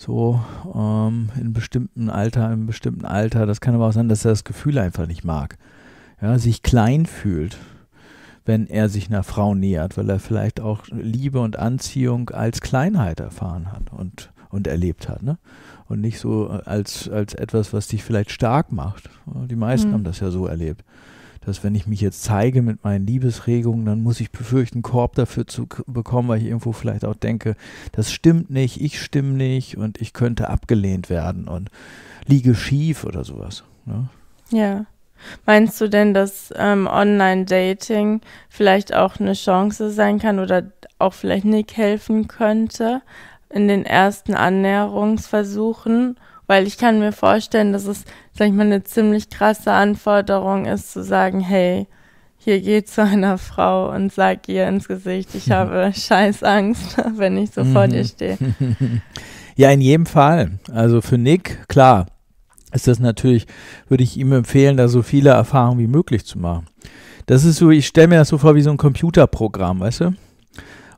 so ähm, in bestimmten Alter, in bestimmten Alter, das kann aber auch sein, dass er das Gefühl einfach nicht mag, ja, sich klein fühlt, wenn er sich einer Frau nähert, weil er vielleicht auch Liebe und Anziehung als Kleinheit erfahren hat und, und erlebt hat, ne? Und nicht so als, als etwas, was dich vielleicht stark macht. Die meisten mhm. haben das ja so erlebt, dass wenn ich mich jetzt zeige mit meinen Liebesregungen, dann muss ich befürchten, einen Korb dafür zu bekommen, weil ich irgendwo vielleicht auch denke, das stimmt nicht, ich stimme nicht und ich könnte abgelehnt werden und liege schief oder sowas. Ne? Ja. Meinst du denn, dass ähm, Online-Dating vielleicht auch eine Chance sein kann oder auch vielleicht Nick helfen könnte in den ersten Annäherungsversuchen? Weil ich kann mir vorstellen, dass es, sag ich mal, eine ziemlich krasse Anforderung ist, zu sagen, hey, hier geh zu einer Frau und sag ihr ins Gesicht, ich habe scheiß Angst, wenn ich so vor dir stehe. Ja, in jedem Fall. Also für Nick, klar, ist das natürlich, würde ich ihm empfehlen, da so viele Erfahrungen wie möglich zu machen. Das ist so, ich stelle mir das so vor wie so ein Computerprogramm, weißt du?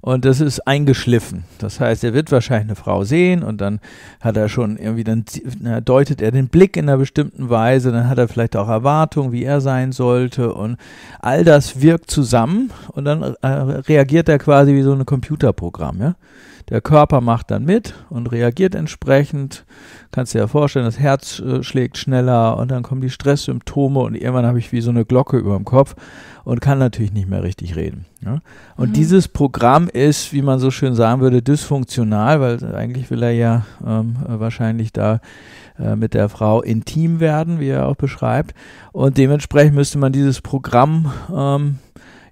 Und das ist eingeschliffen. Das heißt, er wird wahrscheinlich eine Frau sehen und dann hat er schon irgendwie, dann deutet er den Blick in einer bestimmten Weise, dann hat er vielleicht auch Erwartungen, wie er sein sollte und all das wirkt zusammen und dann äh, reagiert er quasi wie so ein Computerprogramm, ja? Der Körper macht dann mit und reagiert entsprechend. Kannst dir ja vorstellen, das Herz äh, schlägt schneller und dann kommen die Stresssymptome und irgendwann habe ich wie so eine Glocke über dem Kopf und kann natürlich nicht mehr richtig reden. Ja? Und mhm. dieses Programm ist, wie man so schön sagen würde, dysfunktional, weil eigentlich will er ja ähm, wahrscheinlich da äh, mit der Frau intim werden, wie er auch beschreibt. Und dementsprechend müsste man dieses Programm ähm,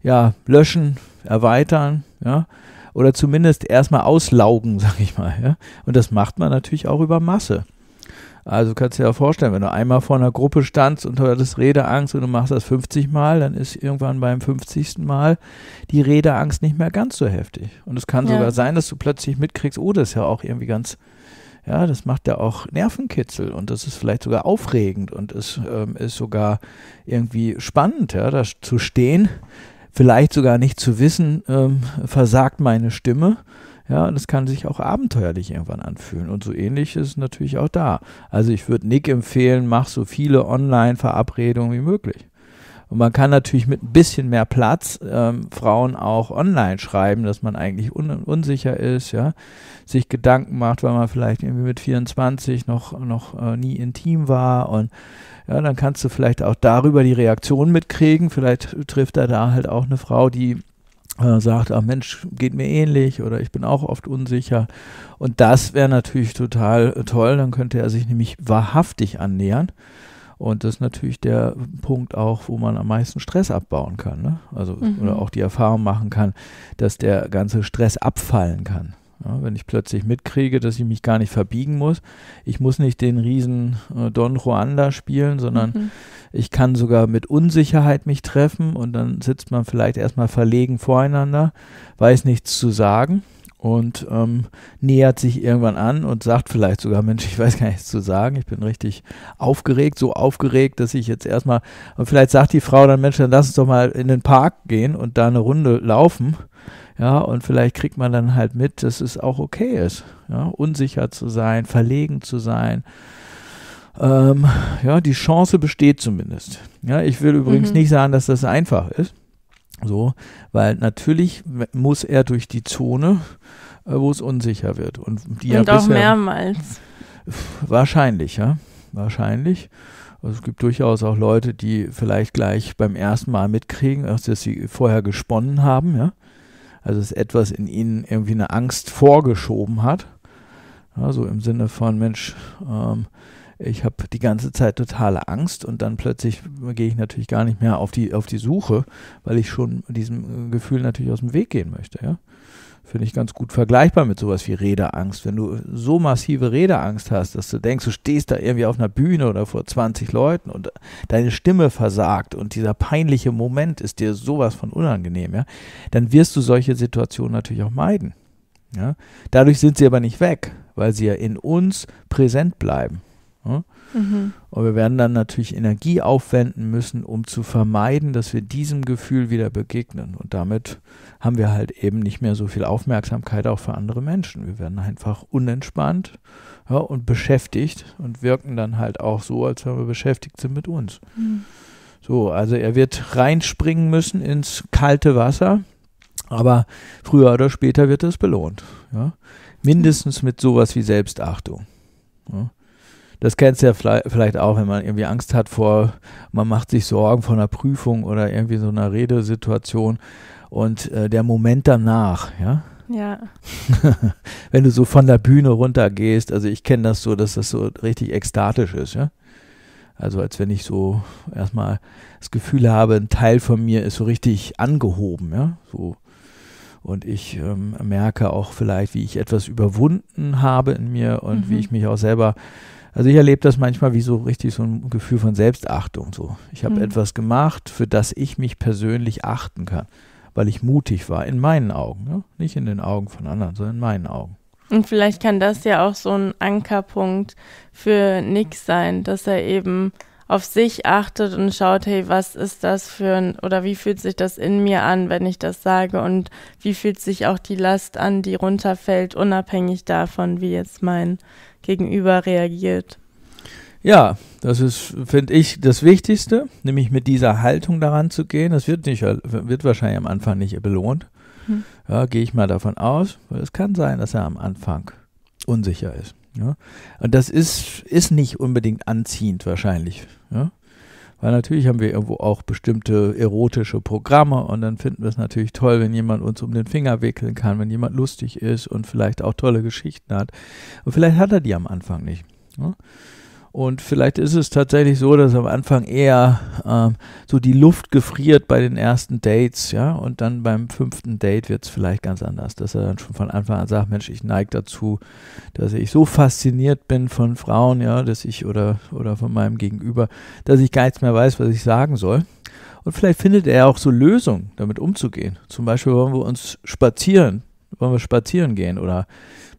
ja, löschen, erweitern, ja? Oder zumindest erstmal auslaugen, sag ich mal. Ja? Und das macht man natürlich auch über Masse. Also kannst du dir ja vorstellen, wenn du einmal vor einer Gruppe standst und du hattest Redeangst und du machst das fünfzig Mal, dann ist irgendwann beim fünfzigsten Mal die Redeangst nicht mehr ganz so heftig. Und es kann ja sogar sein, dass du plötzlich mitkriegst, oh, das ist ja auch irgendwie ganz, ja, das macht ja auch Nervenkitzel und das ist vielleicht sogar aufregend und es ähm, ist sogar irgendwie spannend, ja, da zu stehen. Vielleicht sogar nicht zu wissen, ähm, versagt meine Stimme. Ja, und das kann sich auch abenteuerlich irgendwann anfühlen. Und so ähnlich ist es natürlich auch da. Also ich würde Nick empfehlen, mach so viele Online-Verabredungen wie möglich. Und man kann natürlich mit ein bisschen mehr Platz ähm, Frauen auch online schreiben, dass man eigentlich un unsicher ist, ja, sich Gedanken macht, weil man vielleicht irgendwie mit vierundzwanzig noch, noch äh, nie intim war und ja, dann kannst du vielleicht auch darüber die Reaktion mitkriegen, vielleicht trifft er da halt auch eine Frau, die äh, sagt, ach Mensch, geht mir ähnlich oder ich bin auch oft unsicher und das wäre natürlich total äh, toll, dann könnte er sich nämlich wahrhaftig annähern. Und das ist natürlich der Punkt auch, wo man am meisten Stress abbauen kann, ne? Also, mhm. oder auch die Erfahrung machen kann, dass der ganze Stress abfallen kann. Ja, wenn ich plötzlich mitkriege, dass ich mich gar nicht verbiegen muss. Ich muss nicht den riesen äh, Don Juan da spielen, sondern mhm. ich kann sogar mit Unsicherheit mich treffen und dann sitzt man vielleicht erstmal verlegen voreinander, weiß nichts zu sagen. Und ähm, nähert sich irgendwann an und sagt vielleicht sogar, Mensch, ich weiß gar nichts zu sagen, ich bin richtig aufgeregt, so aufgeregt, dass ich jetzt erstmal, und vielleicht sagt die Frau dann, Mensch, dann lass uns doch mal in den Park gehen und da eine Runde laufen, ja, und vielleicht kriegt man dann halt mit, dass es auch okay ist, ja, unsicher zu sein, verlegen zu sein. Ähm, ja, die Chance besteht zumindest. Ja, ich will übrigens mhm. nicht sagen, dass das einfach ist. So, weil natürlich muss er durch die Zone, äh, wo es unsicher wird. Und, die und ja auch mehrmals. Wahrscheinlich, ja. Wahrscheinlich. Also es gibt durchaus auch Leute, die vielleicht gleich beim ersten Mal mitkriegen, dass sie vorher gesponnen haben, ja. Also dass etwas in ihnen irgendwie eine Angst vorgeschoben hat. Ja, so im Sinne von, Mensch, ähm, ich habe die ganze Zeit totale Angst und dann plötzlich gehe ich natürlich gar nicht mehr auf die, auf die Suche, weil ich schon diesem Gefühl natürlich aus dem Weg gehen möchte. Ja? Finde ich ganz gut vergleichbar mit sowas wie Redeangst. Wenn du so massive Redeangst hast, dass du denkst, du stehst da irgendwie auf einer Bühne oder vor zwanzig Leuten und deine Stimme versagt und dieser peinliche Moment ist dir sowas von unangenehm, ja? Dann wirst du solche Situationen natürlich auch meiden. Ja? Dadurch sind sie aber nicht weg, weil sie ja in uns präsent bleiben. Ja? Mhm. Und wir werden dann natürlich Energie aufwenden müssen, um zu vermeiden, dass wir diesem Gefühl wieder begegnen. Und damit haben wir halt eben nicht mehr so viel Aufmerksamkeit auch für andere Menschen. Wir werden einfach unentspannt, ja, und beschäftigt und wirken dann halt auch so, als wenn wir beschäftigt sind mit uns. Mhm. So, also er wird reinspringen müssen ins kalte Wasser, aber früher oder später wird es belohnt. Ja? Mindestens mit sowas wie Selbstachtung. Ja? Das kennst du ja vielleicht auch, wenn man irgendwie Angst hat vor, man macht sich Sorgen vor einer Prüfung oder irgendwie so einer Redesituation und äh, der Moment danach, ja? Ja. Wenn du so von der Bühne runtergehst, also ich kenne das so, dass das so richtig ekstatisch ist, ja? Also als wenn ich so erstmal das Gefühl habe, ein Teil von mir ist so richtig angehoben, ja? So. Und ich ähm, merke auch vielleicht, wie ich etwas überwunden habe in mir und mhm. wie ich mich auch selber. Also ich erlebe das manchmal wie so richtig so ein Gefühl von Selbstachtung. So. Ich habe mhm. etwas gemacht, für das ich mich persönlich achten kann, weil ich mutig war, in meinen Augen. Ne? Nicht in den Augen von anderen, sondern in meinen Augen. Und vielleicht kann das ja auch so ein Ankerpunkt für Nick sein, dass er eben auf sich achtet und schaut, hey, was ist das für ein, oder wie fühlt sich das in mir an, wenn ich das sage, und wie fühlt sich auch die Last an, die runterfällt, unabhängig davon, wie jetzt mein Gegenüber reagiert. Ja, das ist, finde ich, das Wichtigste, nämlich mit dieser Haltung daran zu gehen. Das wird nicht, wird wahrscheinlich am Anfang nicht belohnt. Hm. Ja, gehe ich mal davon aus, weil es kann sein, dass er am Anfang unsicher ist. Ja? Und das ist, ist nicht unbedingt anziehend wahrscheinlich, ja? Weil natürlich haben wir irgendwo auch bestimmte erotische Programme und dann finden wir es natürlich toll, wenn jemand uns um den Finger wickeln kann, wenn jemand lustig ist und vielleicht auch tolle Geschichten hat. Und vielleicht hat er die am Anfang nicht, ja? Und vielleicht ist es tatsächlich so, dass am Anfang eher ähm, so die Luft gefriert bei den ersten Dates, ja, und dann beim fünften Date wird es vielleicht ganz anders, dass er dann schon von Anfang an sagt, Mensch, ich neige dazu, dass ich so fasziniert bin von Frauen, ja, dass ich oder, oder von meinem Gegenüber, dass ich gar nichts mehr weiß, was ich sagen soll. Und vielleicht findet er auch so Lösungen, damit umzugehen. Zum Beispiel wollen wir uns spazieren. Wollen wir spazieren gehen oder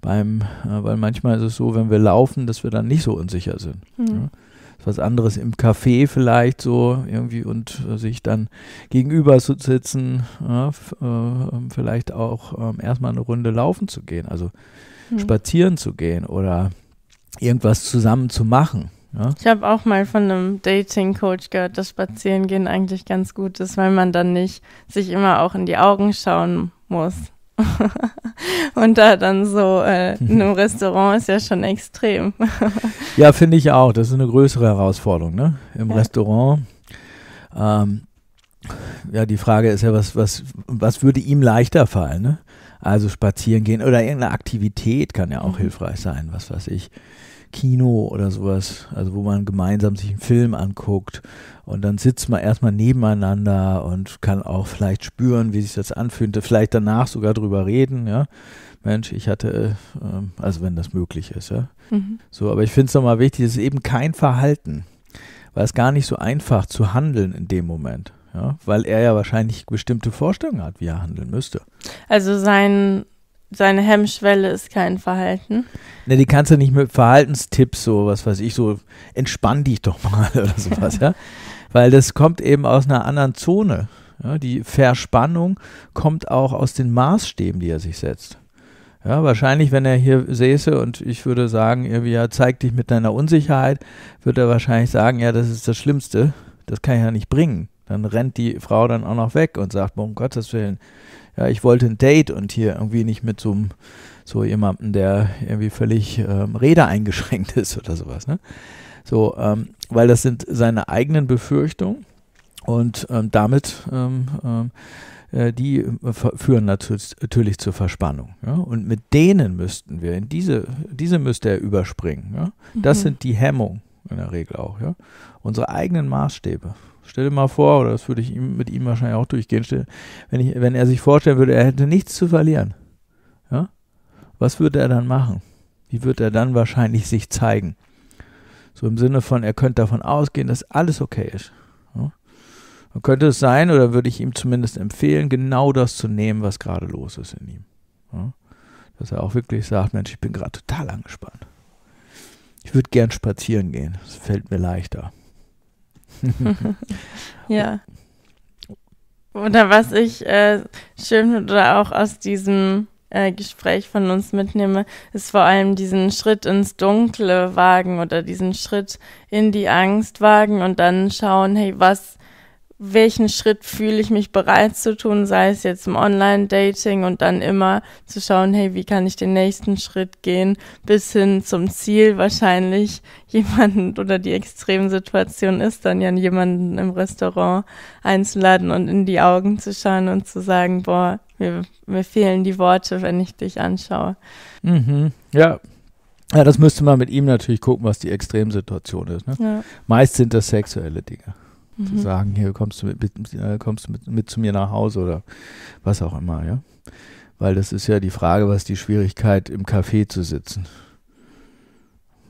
beim, äh, weil manchmal ist es so, wenn wir laufen, dass wir dann nicht so unsicher sind. Mhm. Ja. Das ist was anderes im Café vielleicht so irgendwie und äh, sich dann gegenüber zu sitzen, ja, äh, vielleicht auch äh, erstmal eine Runde laufen zu gehen, also mhm. spazieren zu gehen oder irgendwas zusammen zu machen. Ja? Ich habe auch mal von einem Dating-Coach gehört, dass Spazierengehen eigentlich ganz gut ist, weil man dann nicht sich immer auch in die Augen schauen muss. Und da dann so äh, in einem Restaurant ist ja schon extrem. Ja, finde ich auch. Das ist eine größere Herausforderung, ne? Im ja. Restaurant. Ähm, ja, die Frage ist ja, was, was, was würde ihm leichter fallen, ne? Also spazieren gehen oder irgendeine Aktivität kann ja auch mhm. hilfreich sein, was weiß ich. Kino oder sowas, also wo man gemeinsam sich einen Film anguckt und dann sitzt man erstmal nebeneinander und kann auch vielleicht spüren, wie sich das anfühlt, vielleicht danach sogar drüber reden, ja. Mensch, ich hatte, ähm, also wenn das möglich ist, ja. Mhm. So, aber ich finde es nochmal wichtig, es ist eben kein Verhalten, weil es gar nicht so einfach zu handeln in dem Moment, ja, weil er ja wahrscheinlich bestimmte Vorstellungen hat, wie er handeln müsste. Also sein Seine Hemmschwelle ist kein Verhalten. Ne, die kannst du nicht mit Verhaltenstipps, so was weiß ich, so entspann dich doch mal oder sowas, ja. Weil das kommt eben aus einer anderen Zone. Ja? Die Verspannung kommt auch aus den Maßstäben, die er sich setzt. Ja, wahrscheinlich, wenn er hier säße und ich würde sagen, irgendwie, ja, zeig dich mit deiner Unsicherheit, würde er wahrscheinlich sagen, ja, das ist das Schlimmste, das kann ich ja nicht bringen. Dann rennt die Frau dann auch noch weg und sagt, um Gottes Willen, ja, ich wollte ein Date und hier irgendwie nicht mit so, so jemandem, der irgendwie völlig ähm, Rede eingeschränkt ist oder sowas, ne? So, ähm, weil das sind seine eigenen Befürchtungen und ähm, damit ähm, äh, die äh, führen natürlich, natürlich zur Verspannung, ja? Und mit denen müssten wir, in diese, diese müsste er überspringen, ja? Das mhm. sind die Hemmungen in der Regel auch, ja? Unsere eigenen Maßstäbe. Stell dir mal vor, oder das würde ich ihm, mit ihm wahrscheinlich auch durchgehen, stell, wenn, ich, wenn er sich vorstellen würde, er hätte nichts zu verlieren. Ja? Was würde er dann machen? Wie würde er dann wahrscheinlich sich zeigen? So im Sinne von, er könnte davon ausgehen, dass alles okay ist. Ja? Dann könnte es sein, oder würde ich ihm zumindest empfehlen, genau das zu nehmen, was gerade los ist in ihm. Ja? Dass er auch wirklich sagt, Mensch, ich bin gerade total angespannt. Ich würde gern spazieren gehen, das fällt mir leichter. Ja. Oder was ich äh, schön oder auch aus diesem äh, Gespräch von uns mitnehme, ist vor allem diesen Schritt ins Dunkle wagen oder diesen Schritt in die Angst wagen und dann schauen, hey, was, welchen Schritt fühle ich mich bereit zu tun, sei es jetzt im Online-Dating, und dann immer zu schauen, hey, wie kann ich den nächsten Schritt gehen, bis hin zum Ziel wahrscheinlich jemanden, oder die Extremsituation ist dann ja, jemanden im Restaurant einzuladen und in die Augen zu schauen und zu sagen, boah, mir, mir fehlen die Worte, wenn ich dich anschaue. Mhm, ja. Ja, das müsste man mit ihm natürlich gucken, was die Extremsituation ist, ne? Ja. Meist sind das sexuelle Dinge. Zu sagen, hier kommst du, mit, mit, kommst du mit, mit zu mir nach Hause oder was auch immer, ja. Weil das ist ja die Frage, was die Schwierigkeit, im Café zu sitzen.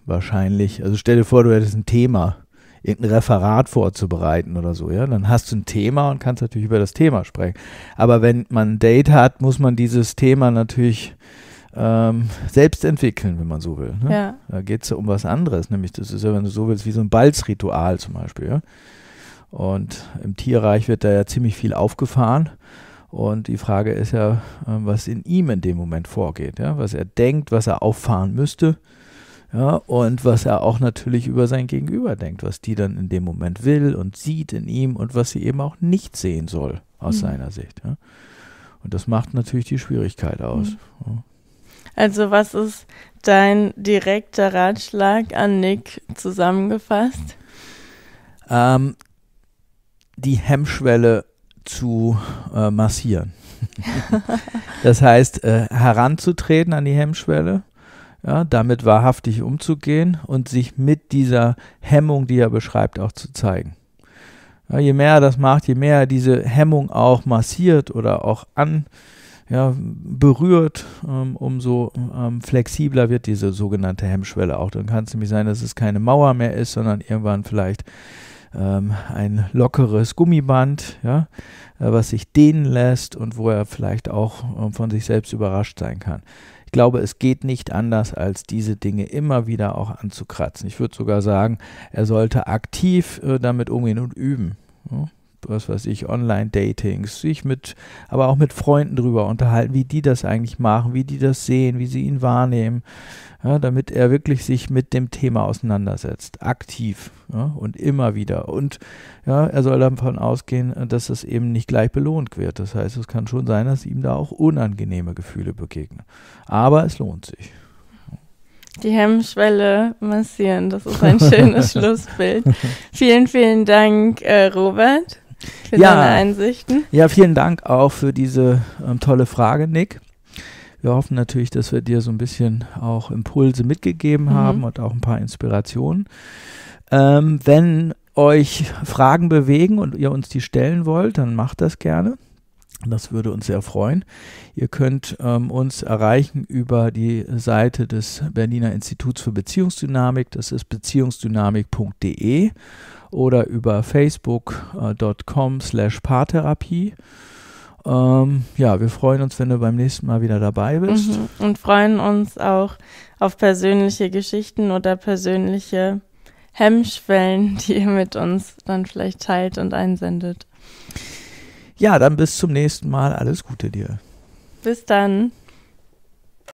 Wahrscheinlich, also stell dir vor, du hättest ein Thema, irgendein Referat vorzubereiten oder so, ja. Dann hast du ein Thema und kannst natürlich über das Thema sprechen. Aber wenn man ein Date hat, muss man dieses Thema natürlich Ähm, selbst entwickeln, wenn man so will, ne? Ja. Da geht es ja um was anderes, nämlich das ist ja, wenn du so willst, wie so ein Balzritual zum Beispiel, ja? Und im Tierreich wird da ja ziemlich viel aufgefahren und die Frage ist ja, was in ihm in dem Moment vorgeht, ja? Was er denkt, was er auffahren müsste, ja? Und was er auch natürlich über sein Gegenüber denkt, was die dann in dem Moment will und sieht in ihm und was sie eben auch nicht sehen soll aus mhm. seiner Sicht, ja? Und das macht natürlich die Schwierigkeit aus. Mhm. Ja. Also was ist dein direkter Ratschlag an Nick zusammengefasst? Ähm, die Hemmschwelle zu äh, massieren. Das heißt, äh, heranzutreten an die Hemmschwelle, ja, damit wahrhaftig umzugehen und sich mit dieser Hemmung, die er beschreibt, auch zu zeigen. Ja, je mehr er das macht, je mehr er diese Hemmung auch massiert oder auch an Ja, berührt, ähm, umso ähm, flexibler wird diese sogenannte Hemmschwelle auch. Dann kann es nämlich sein, dass es keine Mauer mehr ist, sondern irgendwann vielleicht ähm, ein lockeres Gummiband, ja, äh, was sich dehnen lässt und wo er vielleicht auch ähm, von sich selbst überrascht sein kann. Ich glaube, es geht nicht anders, als diese Dinge immer wieder auch anzukratzen. Ich würde sogar sagen, er sollte aktiv äh, damit umgehen und üben. Ja. was weiß ich, Online-Datings, sich mit, aber auch mit Freunden drüber unterhalten, wie die das eigentlich machen, wie die das sehen, wie sie ihn wahrnehmen, ja, damit er wirklich sich mit dem Thema auseinandersetzt, aktiv, ja, und immer wieder. Und ja, er soll davon ausgehen, dass das eben nicht gleich belohnt wird. Das heißt, es kann schon sein, dass ihm da auch unangenehme Gefühle begegnen. Aber es lohnt sich. Die Hemmschwelle massieren, das ist ein schönes Schlussbild. Vielen, vielen Dank, äh, Robert. Für ja, deine Einsichten. Ja, vielen Dank auch für diese ähm, tolle Frage, Nick. Wir hoffen natürlich, dass wir dir so ein bisschen auch Impulse mitgegeben mhm. haben und auch ein paar Inspirationen. Ähm, wenn euch Fragen bewegen und ihr uns die stellen wollt, dann macht das gerne. Das würde uns sehr freuen. Ihr könnt ähm, uns erreichen über die Seite des Berliner Instituts für Beziehungsdynamik. Das ist beziehungsdynamik punkt de. Oder über facebook punkt com slash paartherapie. Ähm, ja, wir freuen uns, wenn du beim nächsten Mal wieder dabei bist. Mhm. Und freuen uns auch auf persönliche Geschichten oder persönliche Hemmschwellen, die ihr mit uns dann vielleicht teilt und einsendet. Ja, dann bis zum nächsten Mal. Alles Gute dir. Bis dann.